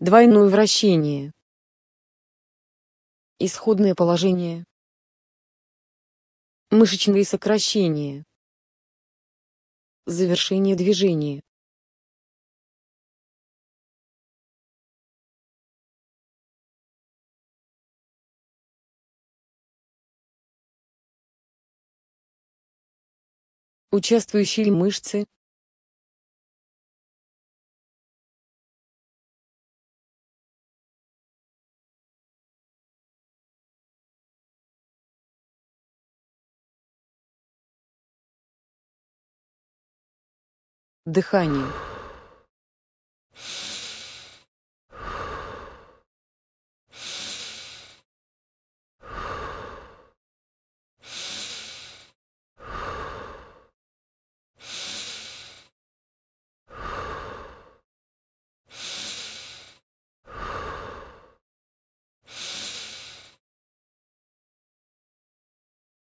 Двойное вращение. Исходное положение. Мышечные сокращения. Завершение движения. Участвующие мышцы. Дыхание.